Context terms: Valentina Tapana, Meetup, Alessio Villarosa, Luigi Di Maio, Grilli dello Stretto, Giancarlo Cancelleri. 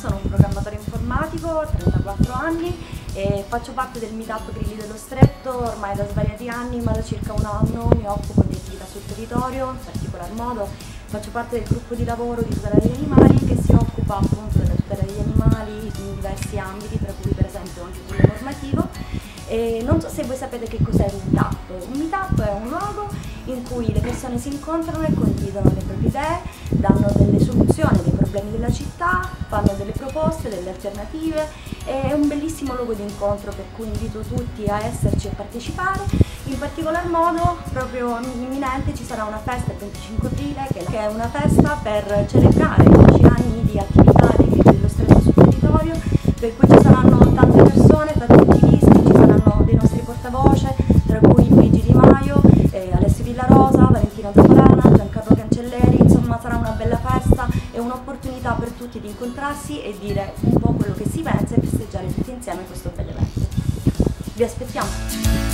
sono un programmatore informatico, 34 anni e faccio parte del meetup Grilli dello Stretto ormai da svariati anni, ma da circa un anno mi occupo di attività sul territorio, in particolar modo faccio parte del gruppo di lavoro di tutela degli animali che si occupa appunto della tutela degli animali in diversi ambiti, tra cui per esempio anche quello normativo. E non so se voi sapete che cos'è un meetup. Un meetup è un luogo in cui le persone si incontrano e condividono le proprie idee, danno delle soluzioni ai problemi della città, fanno delle proposte, delle alternative. È un bellissimo luogo di incontro per cui invito tutti a esserci e partecipare. In particolar modo, proprio imminente, ci sarà una festa il 25 aprile che è una festa per celebrare i 10 anni di attività di Grilli dello Stretto sul territorio, per cui ci saranno tante persone, tanti attivisti, ci saranno dei nostri portavoce, tra cui Luigi Di Maio, Alessio Villarosa, Valentina Tapana, Giancarlo Cancelleri. Insomma sarà una bella festa e un'opportunità per tutti di incontrarsi e dire un po' quello che si pensa e festeggiare tutti insieme questo bel evento. Vi aspettiamo!